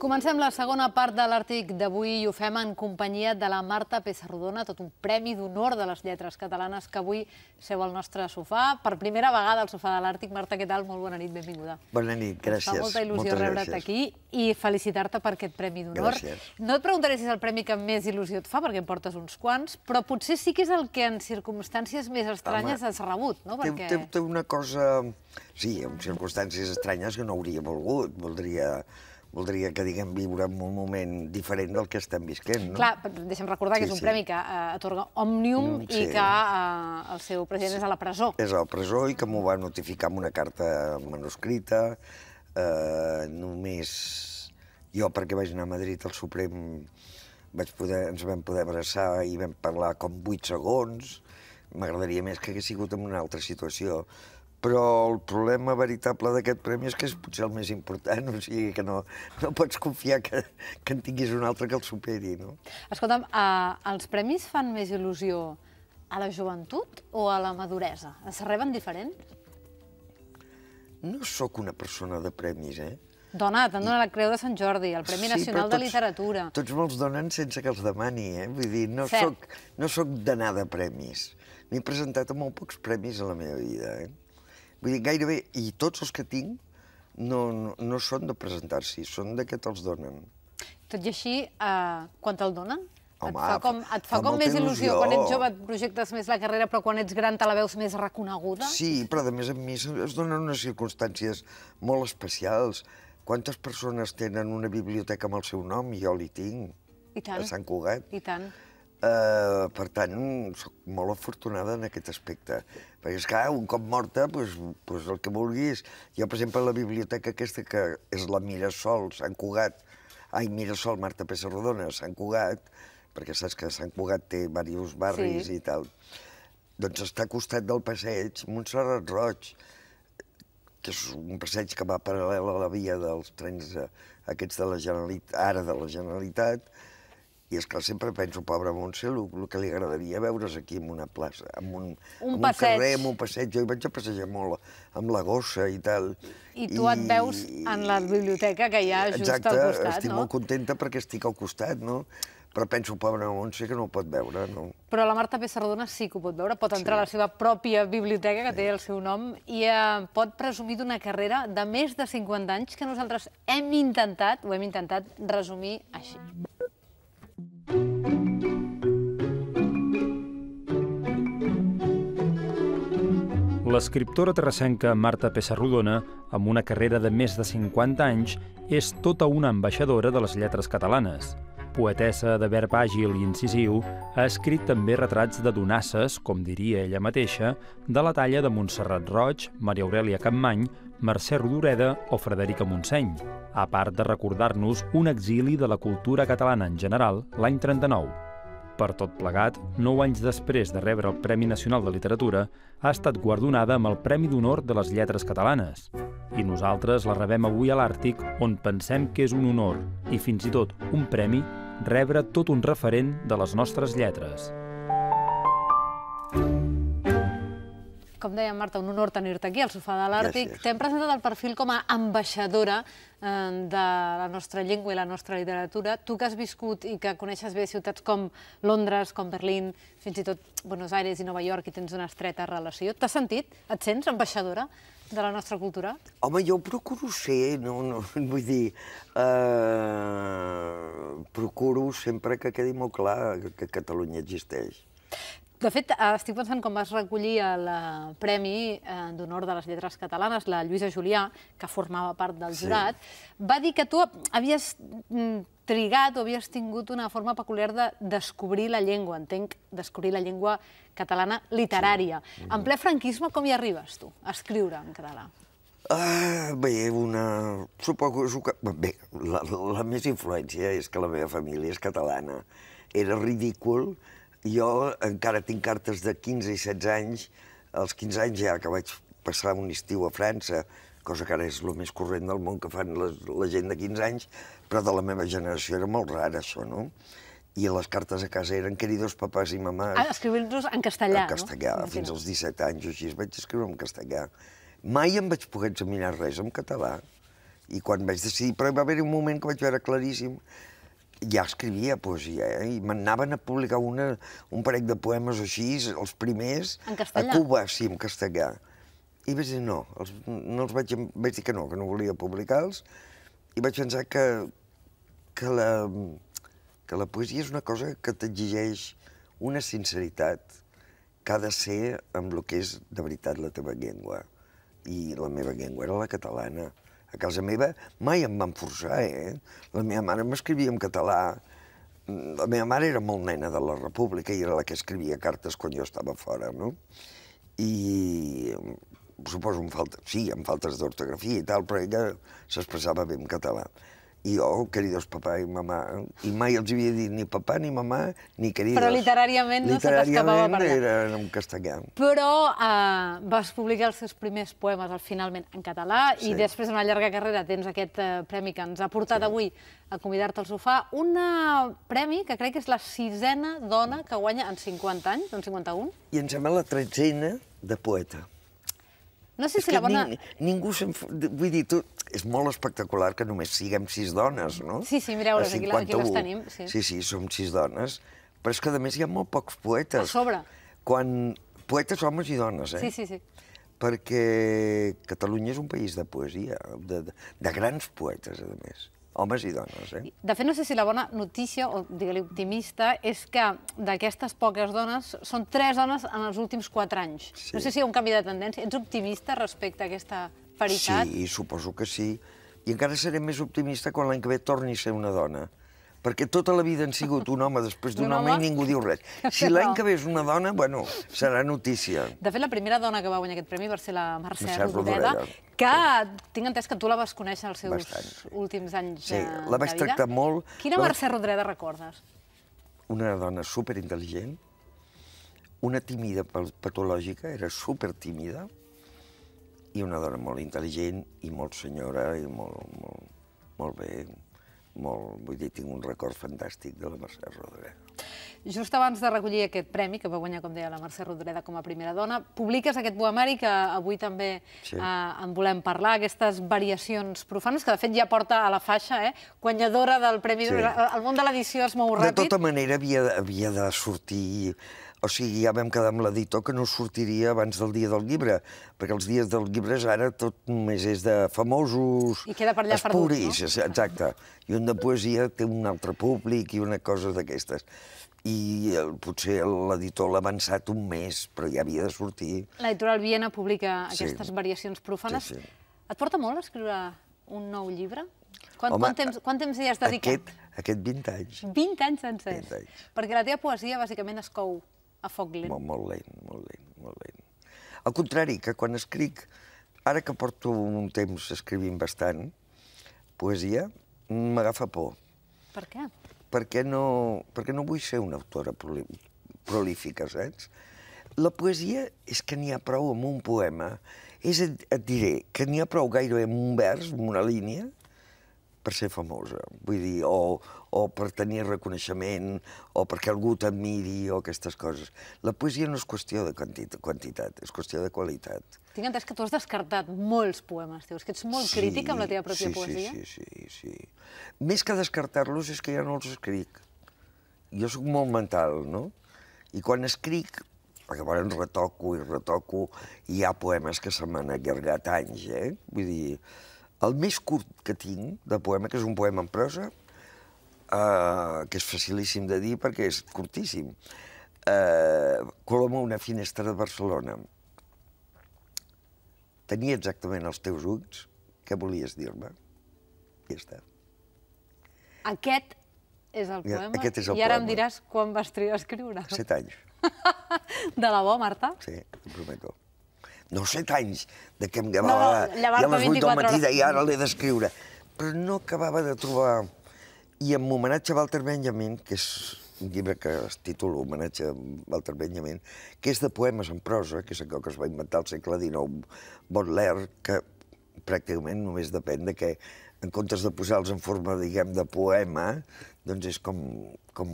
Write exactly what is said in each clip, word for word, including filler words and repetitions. Comencem la segona part de l'Àrtic d'avui i ho fem en companyia de la Marta Pessarrodona, tot un Premi d'Honor de les Lletres Catalanes, que avui seu al nostre sofà, per primera vegada al sofà de l'Àrtic. Marta, què tal? Molt bona nit, benvinguda. Bona nit, gràcies. Em fa molta il·lusió rebre't aquí i felicitar-te per aquest Premi d'Honor. No et preguntaré si és el premi que més il·lusió et fa, perquè en portes uns quants, però potser sí que és el que en circumstàncies més estranyes has rebut, no? Té una cosa... Sí, en circumstàncies estranyes que no hauria volgut, voldria... Voldria que, diguem, viure en un moment diferent del que estem visquent, no? Clar, deixa'm recordar que és un premi que atorga Òmnium i que el seu president és a la presó. És a la presó i que m'ho va notificar amb una carta manuscrita. Només jo, perquè vaig anar a Madrid al Suprem, ens vam poder abraçar i vam parlar com vuit segons. M'agradaria més que hagués sigut en una altra situació. Però el problema veritable d'aquest premi és que és potser el més important, o sigui que no pots confiar que en tinguis un altre que el superi, no? Escolta'm, els premis fan més il·lusió a la joventut o a la maduresa? Es reben diferent? No sóc una persona de premis, eh? Dona, te'n dona la Creu de Sant Jordi, el Premi Nacional de Literatura. Tots me'ls donen sense que els demani, eh? Vull dir, no sóc d'anar de premis. M'he presentat a molt pocs premis a la meva vida, eh? Vull dir, gairebé, i tots els que tinc no són de presentar-s'hi, són de què te'ls donen. Tot i així, quan te'l donen, et fa com més il·lusió? Quan ets jove et projectes més la carrera, però quan ets gran te la veus més reconeguda? Sí, però a més a més es donen unes circumstàncies molt especials. Quantes persones tenen una biblioteca amb el seu nom? Jo l'hi tinc, a Sant Cugat. I tant. Per tant, soc molt afortunada en aquest aspecte, perquè, esclar, un cop morta, doncs el que vulguis. Jo, per exemple, la biblioteca aquesta, que és la Mirasol, Sant Cugat, ai, Mirasol, Marta Pessarrodona, Sant Cugat, perquè saps que Sant Cugat té diversos barris i tal, doncs està al costat del passeig Montserrat Roig, que és un passeig que va paral·lel a la via dels trens aquests de la Generalitat, ara de la Generalitat. I és clar, sempre penso, pobre Montse, el que li agradaria veure's aquí en una plaça, en un carrer, en un passeig. Jo hi vaig a passejar molt, amb la gossa i tal. I tu et veus en la biblioteca que hi ha just al costat, no? Exacte, estic molt contenta perquè estic al costat, no? Però penso, pobre Montse, que no ho pot veure, no? Però la Marta Pessarrodona sí que ho pot veure, pot entrar a la seva pròpia biblioteca, que té el seu nom, i pot presumir d'una carrera de més de cinquanta anys que nosaltres hem intentat, ho hem intentat, resumir així. L'escriptora terrassenca Marta Pessarrodona, amb una carrera de més de cinquanta anys, és tota una ambaixadora de les lletres catalanes. Poetessa de verb àgil i incisiu, ha escrit també retrats de donasses, com diria ella mateixa, de la talla de Montserrat Roig, Maria Aurèlia Capmany, Mercè Rodoreda o Frederica Montseny, a part de recordar-nos un exili de la cultura catalana en general l'any trenta-nou. Per tot plegat, nou anys després de rebre el Premi Nacional de Literatura, ha estat guardonada amb el Premi d'Honor de les Lletres Catalanes. I nosaltres la rebem avui a l'Àrtic, on pensem que és un honor, i fins i tot un premi, rebre tot un referent de les nostres lletres. Com deia Marta, un honor tenir-te aquí, al sofà de l'Àrtic. T'hem presentat el perfil com a ambaixadora de la nostra llengua i la nostra literatura. Tu que has viscut i que coneixes bé ciutats com Londres, com Berlín, fins i tot Buenos Aires i Nova York, i tens una estreta relació. T'has sentit? Et sents ambaixadora de la nostra cultura? Home, jo procuro ser, no? Vull dir, procuro sempre que quedi molt clar que Catalunya existeix. De fet, estic pensant com vas recollir el Premi d'Honor de les Lletres Catalanes, la Lluïsa Julià, que formava part del jurat, va dir que tu havies trigat o havies tingut una forma peculiar de descobrir la llengua, entenc, descobrir la llengua catalana literària. En ple franquisme, com hi arribes, tu, a escriure en català? Bé, una... Suposo que... Bé, la més influència és que la meva família és catalana. Era ridícul... Jo encara tinc cartes de quinze i setze anys. Als quinze anys ja que vaig passar un estiu a França, cosa que ara és el més corrent del món que fan la gent de quinze anys, però de la meva generació era molt rara, això, no? I les cartes a casa eren queridos papàs i mamàs. Ah, escriure-los en castellà, no? En castellà, fins als disset anys o així, vaig escriure en castellà. Mai em vaig poder examinar res en català. I quan vaig decidir... Però va haver-hi un moment que vaig veure claríssim... Ja escrivia poesia, eh? I m'anaven a publicar un parell de poemes o així, els primers... En castellà? A Cuba, sí, en castellà. I vaig dir no, vaig dir que no, que no volia publicar-los. I vaig pensar que la... que la poesia és una cosa que t'exigeix una sinceritat que ha de ser amb el que és de veritat la teva llengua. I la meva llengua era la catalana. A casa meva mai em van forçar, eh? La meva mare m'escrivia en català. La meva mare era molt nena de la República i era la que escrivia cartes quan jo estava fora, no? I suposo em falta... Sí, em faltes d'ortografia i tal, però ella s'expressava bé en català. I jo, queridos papà i mamà, i mai els havia dit ni papà, ni mamà, ni queridos. Però literàriament no se t'escapava per allà. Literàriament era en castellà. Però vas publicar els teus primers poemes, finalment, en català, i després d'una llarga carrera tens aquest premi que ens ha portat avui a convidar-te al sofà. Un premi que crec que és la sisena dona que guanya en cinquanta anys, en cinquanta-un. I em sembla la tretzena de poeta. No sé si la bona... Ningú se'n... Vull dir, és molt espectacular que només siguem sis dones, no? Sí, sí, mireu-les, aquí les tenim. Sí, sí, som sis dones. Però és que, a més, hi ha molt pocs poetes. A sobre. Poetes, homes i dones, eh? Sí, sí, sí. Perquè Catalunya és un país de poesia, de grans poetes, a més. Homes i dones, eh? De fet, no sé si la bona notícia, o digue-li optimista, és que d'aquestes poques dones són tres dones en els últims quatre anys. No sé si hi ha un canvi de tendència. Ets optimista respecte a aquesta paritat? Sí, suposo que sí. I encara seré més optimista quan l'any que ve torni a ser una dona. Perquè tota la vida han sigut un home, després d'un home, i ningú diu res. Si l'any que ve és una dona, bueno, serà notícia. De fet, la primera dona que va guanyar aquest premi va ser la Mercè Rodoreda, que tinc entès que tu la vas conèixer als seus últims anys de vida. Sí, la vaig tractar molt... Quina Mercè Rodoreda recordes? Una dona superintel·ligent, una tímida patològica, era supertímida, i una dona molt intel·ligent i molt senyora i molt bé... molt, vull dir, tinc un record fantàstic de la Mercè Rodoreda. Just abans de recollir aquest premi, que va guanyar, com deia, la Mercè Rodoreda com a primera dona, publiques aquest poemari que avui també en volem parlar, aquestes variacions profanes, que de fet ja porta a la faixa, eh? Guanyadora del premi... El món de l'edició es mou ràpid. De tota manera havia de sortir... O sigui, ja vam quedar amb l'editor que no sortiria abans del dia del llibre, perquè els dies dels llibres ara tot només és de famosos... I queda per allà perdut, no? Exacte. I un de poesia té un altre públic i una cosa d'aquestes. I potser l'editor l'ha avançat un mes, però ja havia de sortir. L'editorial Viena publica aquestes variacions profanes. Et porta molt a escriure un nou llibre? Quant temps hi has dedicat? Aquest vint anys. vint anys sencers. Perquè la teva poesia, bàsicament, es cou a foc lent. Molt lent, molt lent, molt lent. Al contrari, que quan escric... Ara que porto un temps escrivint bastant poesia, m'agafa por. Per què? Perquè no vull ser una autora prolífica, saps? La poesia és que n'hi ha prou amb un poema. Et diré que n'hi ha prou gairebé amb un vers, amb una línia, per ser famosa, vull dir, o per tenir reconeixement, o perquè algú t'admiri, o aquestes coses. La poesia no és qüestió de quantitat, és qüestió de qualitat. Tinc entès que tu has descartat molts poemes teus, que ets molt crític amb la teva pròpia poesia. Sí, sí, sí. Més que descartar-los és que ja no els escric. Jo soc molt mental, no? I quan escric, llavors retoco i retoco, i hi ha poemes que se m'han allargat anys, eh? Vull dir... El més curt que tinc de poema, que és un poema en prosa, que és facilíssim de dir perquè és curtíssim, Coloma, una finestra de Barcelona. Tenia exactament els teus ulls, què volies dir-me? Ja està. Aquest és el poema? I ara em diràs quan vas triar a escriure? Set anys. De la bo, Marta? Sí, t'ho prometo. No, set anys, de què em llevava a les vuit del matí, i ara l'he d'escriure. Però no acabava de trobar... I en Homenatge a Walter Benjamin, que és un llibre que es titula Homenatge a Walter Benjamin, que és de poemes en prosa, que és allò que es va inventar al segle dinou, Baudelaire, que pràcticament només depèn de que, en comptes de posar-los en forma, diguem, de poema, doncs és com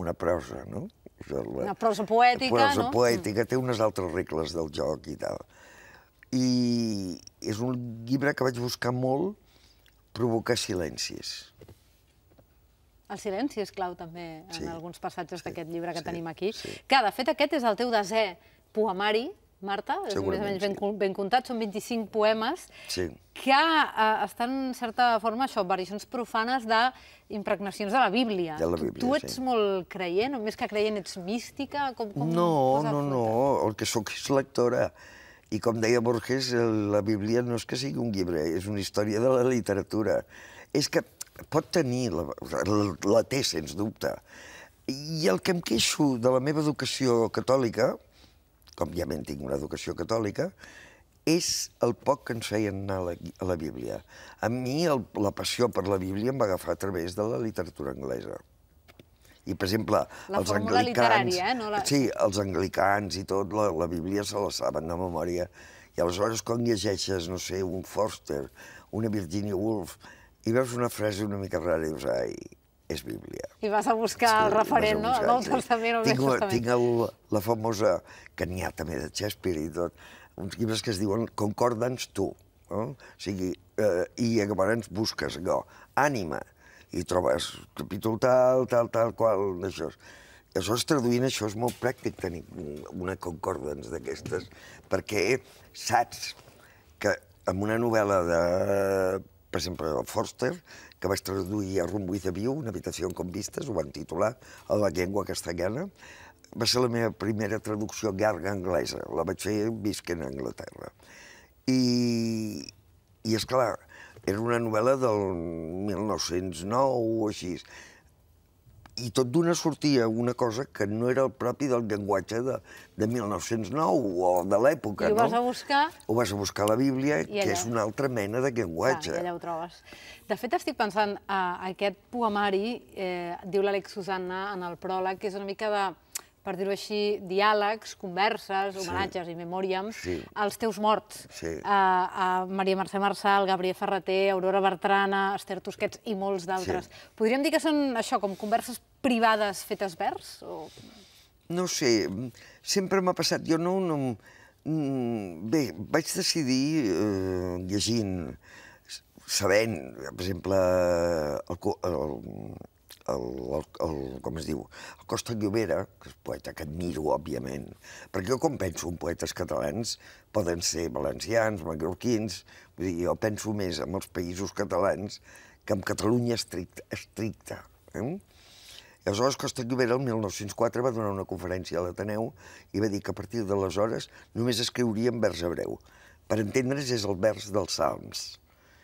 una prosa, no? Una prosa poètica, no? La prosa poètica té unes altres regles del joc i tal. I és un llibre que vaig buscar molt provocar silencis. El silenci és clau, també, en alguns passatges d'aquest llibre que tenim aquí. Que, de fet, aquest és el teu desè poemari, Marta, és més o menys ben comptat, són vint-i-cinc poemes que estan, en certa forma, això, variacions profanes d'impregnacions de la Bíblia. Tu ets molt creient, o més que creient ets mística? No, no, no, el que soc és lectora. I com deia Borges, la Bíblia no és que sigui un llibre, és una història de la literatura. És que pot tenir, la té, sens dubte. I el que em queixo de la meva educació catòlica, com ja ben tinc una educació catòlica, és el poc que ens feien anar a la Bíblia. A mi la passió per la Bíblia em va agafar a través de la literatura anglesa. I, per exemple, els anglicans... Sí, els anglicans i tot, la Bíblia se la saben de memòria. I aleshores, quan llegeixes, no sé, un Forster, una Virginia Woolf, i veus una frase una mica rara i dius, ai, és Bíblia. I vas a buscar el referent, no? El Nou Testament o el Vell Testament. Tinc la famosa, que n'hi ha també de Shakespeare i tot, uns llibres que es diuen Concordance tu, o sigui, i llavors busques allò, ànima, i trobes capítol tal, tal, tal, qual, això. Aleshores, traduint això, és molt pràctic tenir una concordance d'aquestes, perquè saps que en una novel·la de, per exemple, Forster, que vaig traduir a Rumor de Vida, una habitació amb vistes, ho van titular, a la llengua castellana, va ser la meva primera traducció llarga anglesa, la vaig fer visquent a Anglaterra. I, és clar, era una novel·la del mil nou-cents nou o així. I tot d'una sortia una cosa que no era el propi del llenguatge de mil nou-cents nou o de l'època. I ho vas a buscar... Ho vas a buscar a la Bíblia, que és una altra mena de llenguatge. Allà ho trobes. De fet, estic pensant, aquest poemari, diu l'Àlex Susanna en el pròleg, que és una mica de... per dir-ho així, diàlegs, converses, homenatges i memòriams als teus morts. Maria Mercè Marçal, Gabriel Ferrater, Aurora Bertrana, Esther Tusquets i molts d'altres. Podríem dir que són això, com converses privades fetes vers? No sé, sempre m'ha passat. Jo no... Bé, vaig decidir, llegint, sabent, per exemple, el... com es diu, el Costa Llobera, que és poeta que admiro, òbviament, perquè jo com penso en poetes catalans, poden ser valencians, mallorquins, vull dir, jo penso més en els països catalans que en Catalunya estricta. Aleshores, Costa Llobera, el mil nou-cents quatre, va donar una conferència a l'Ateneu i va dir que a partir d'aleshores només escriuria en vers hebreu. Per entendre's, és el vers dels Salms.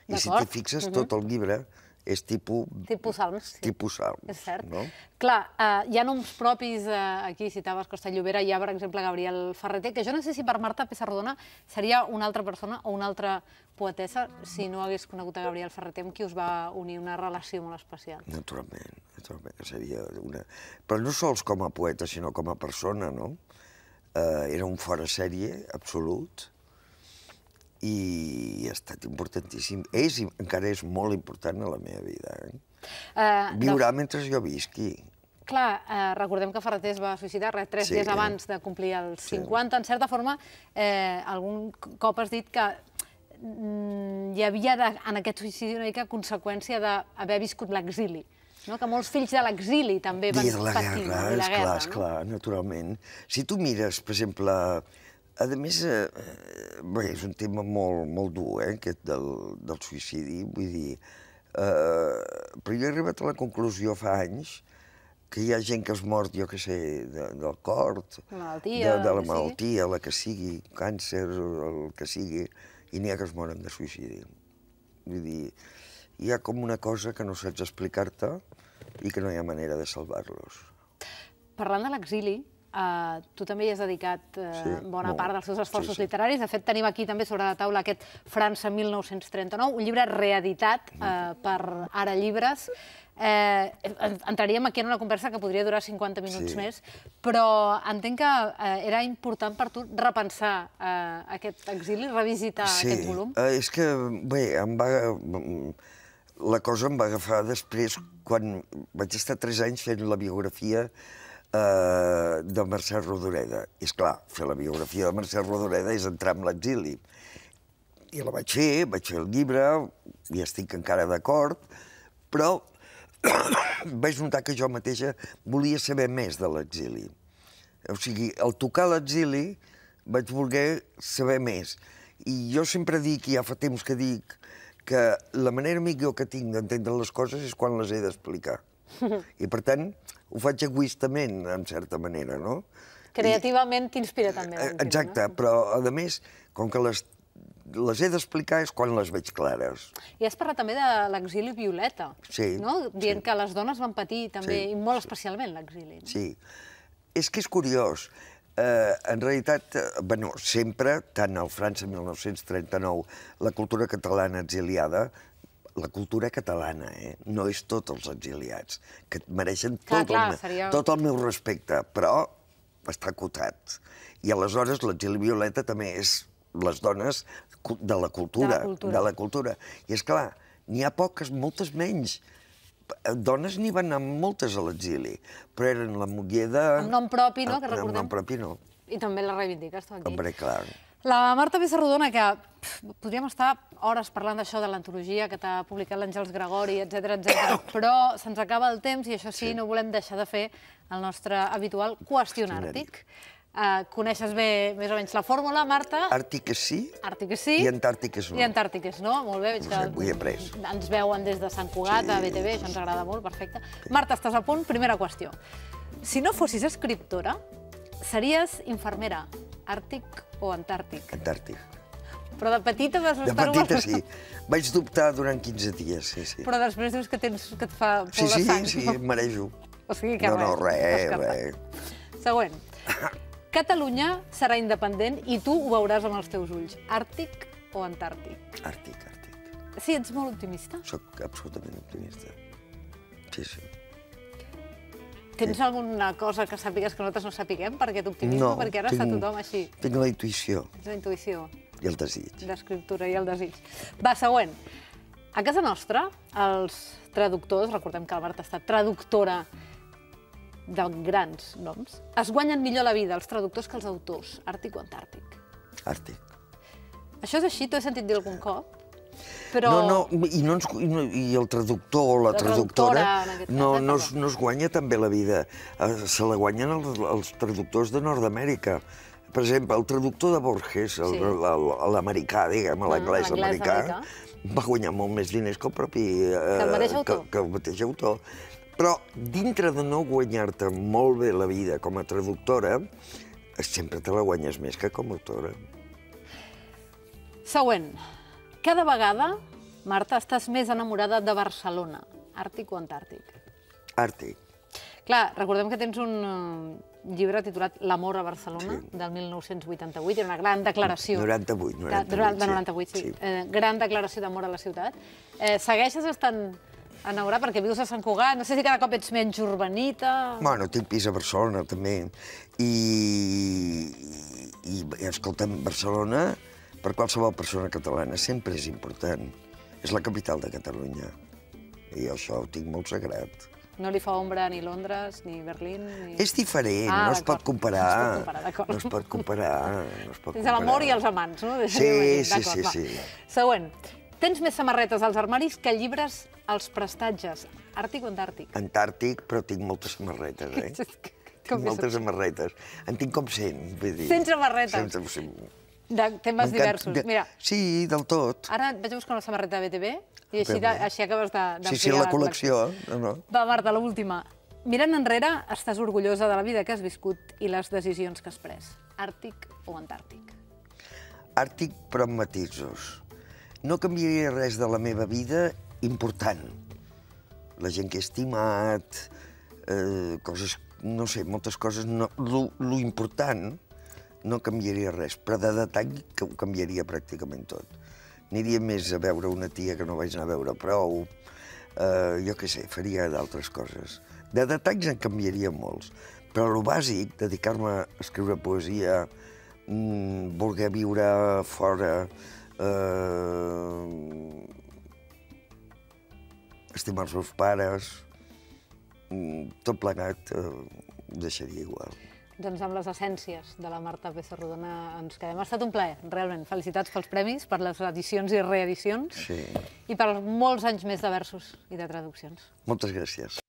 I si t'hi fixes, tot el llibre és tipus... Tipus salms. Tipus salms, és cert. Clar, hi ha noms propis, aquí citaves Costa Llobera, hi ha, per exemple, Gabriel Ferrater, que jo no sé si per Marta Pessarrodona seria una altra persona o una altra poetessa si no hagués conegut a Gabriel Ferrater, amb qui us va unir una relació molt especial. Naturalment, naturalment, seria una... Però no sols com a poeta, sinó com a persona, no? Era un fora sèrie absolut, i ha estat importantíssim. És, encara és molt important a la meva vida. Viurà mentre jo visqui. Clar, recordem que Ferrater es va suïcidar tres dies abans de complir els cinquanta. En certa forma, algun cop has dit que hi havia en aquest suïcidi una mica conseqüència d'haver viscut l'exili, que molts fills de l'exili també van patir la guerra. Esclar, naturalment. Si tu mires, per exemple... A més, és un tema molt dur, aquest del suïcidi, vull dir... Però jo he arribat a la conclusió fa anys que hi ha gent que es mor, jo què sé, del cor, de la malaltia, la que sigui, càncer, el que sigui, i n'hi ha que es moren de suïcidi. Vull dir, hi ha com una cosa que no saps explicar-te i que no hi ha manera de salvar-los. Parlant de l'exili, tu també hi has dedicat bona part dels teus esforços literaris. De fet, tenim aquí també sobre la taula aquest França mil nou-cents trenta-nou, un llibre reeditat per Ara Llibres. Entraríem aquí en una conversa que podria durar cinquanta minuts més, però entenc que era important per tu repensar aquest exili, revisitar aquest volum. Sí, és que, bé, em va... La cosa em va agafar després, quan vaig estar tres anys fent la biografia de Mercè Rodoreda. És clar, fer la biografia de Mercè Rodoreda és entrar en l'exili. I la vaig fer, vaig fer el llibre, i estic encara d'acord, però vaig notar que jo mateixa volia saber més de l'exili. O sigui, al tocar l'exili vaig voler saber més. I jo sempre dic, i ja fa temps que dic, que la manera millor que tinc d'entendre les coses és quan les he d'explicar. I, per tant, ho faig egoistament, en certa manera, no? Creativament t'inspira també. Exacte, però, a més, com que les he d'explicar és quan les veig clares. I has parlat també de l'exili violeta, no? Dient que les dones van patir també, i molt especialment, l'exili. Sí. És que és curiós. En realitat, sempre, tant al França mil nou-cents trenta-nou, la cultura catalana exiliada, la cultura catalana, no és tots els exiliats, que mereixen tot el meu respecte, però està acotat. I aleshores l'exili violeta també és les dones de la cultura. I és clar, n'hi ha poques, moltes menys. Dones n'hi van anar moltes a l'exili, però eren la Molleda... Amb nom propi, no? Amb nom propi, no. I també la reivindiques, tu, aquí. Hombre, clar. La Marta Pessarrodona, que podríem estar hores parlant d'això, de l'antologia que t'ha publicat l'Àngels Gregori, etcètera, però se'ns acaba el temps i això sí, no volem deixar de fer el nostre habitual qüestionàrtic. Coneixes bé, més o menys, la fórmula, Marta? Àrtic és sí, i Antàrtic és no. I Antàrtic és no, molt bé. Avui he après. Ens veuen des de Sant Cugat, a be te ve, això ens agrada molt, perfecte. Marta, estàs a punt? Primera qüestió. Si no fossis escriptora, series infermera, Àrtic o Antàrtic? Antàrtic. Però de petita vas estar... De petita, sí. Vaig dubtar durant quinze dies, sí, sí. Però després dius que et fa por de sang. Sí, sí, sí, marejo. O sigui que... No, no, res, res. Següent. Catalunya serà independent i tu ho veuràs amb els teus ulls. Àrtic o Antàrtic? Àrtic, Àrtic. Sí, ets molt optimista? Soc absolutament optimista. Sí, sí. Tens alguna cosa que sàpigues que nosaltres no sàpiguem per aquest optimisme? Perquè ara està tothom així. Tinc la intuïció. Tens la intuïció. I el desig. D'escriptura i el desig. Va, següent. A casa nostra, els traductors, recordem que la Marta ha estat traductora de grans noms, es guanyen millor la vida els traductors que els autors, Àrtic o Antàrtic? Àrtic. Això és així, t'ho he sentit dir algun cop, però... No, no, i el traductor o la traductora no es guanya també la vida, se la guanyen els traductors de Nord-Amèrica. Per exemple, el traductor de Borges, l'americà, diguem, l'anglès americà, va guanyar molt més diners que el propi... Que el mateix autor. Però, dintre de no guanyar-te molt bé la vida com a traductora, sempre te la guanyes més que com a autora. Següent. Cada vegada, Marta, estàs més enamorada de Barcelona. Àrtic o Antàrtic? Àrtic. Clar, recordem que tens un llibre titulat L'amor a Barcelona, del mil nou-cents vuitanta-vuit, era una gran declaració... noranta-vuit, noranta-vuit, sí. Gran declaració d'amor a la ciutat. Segueixes estant... Anaurà, perquè vius a Sant Cugat, no sé si cada cop ets menys urbanita... Bueno, tinc pis a Barcelona, també. I, escolta'm, Barcelona, per qualsevol persona catalana, sempre és important. És la capital de Catalunya. I això ho tinc molt sagrat. No li fa ombra ni Londres, ni Berlín... És diferent, no es pot comparar. No es pot comparar, d'acord. Tens l'amor i els amants, no? Sí, sí, sí, sí. Següent. Tens més samarretes als armaris que llibres als prestatges. Àrtic o Antàrtic? Antàrtic, però tinc moltes samarretes, eh? Tinc moltes samarretes. En tinc com cent, vull dir. Cent samarretes? De temes diversos, mira. Sí, del tot. Ara et vaig buscar una samarreta de be te ve i així acabes de... Sí, sí, la col·lecció. Va, Marta, l'última. Mirant enrere, estàs orgullosa de la vida que has viscut i les decisions que has pres. Àrtic o Antàrtic? Àrtic, però amb matisos. No canviaria res de la meva vida important. La gent que he estimat, coses no sé, moltes coses, l'important no canviaria res, però de detall que ho canviaria pràcticament tot. Aniria més a veure una tia que no vaig anar a veure prou, jo què sé, faria d'altres coses. De detalls en canviaria molts, però el bàsic, dedicar-me a escriure poesia, voler viure fora, estimar els meus pares, tot plegat ho deixaria igual. Doncs amb les essències de la Marta Pessarrodona ens quedem. Ha estat un plaer, realment. Felicitats pels premis, per les edicions i reedicions i per molts anys més de versos i de traduccions. Moltes gràcies.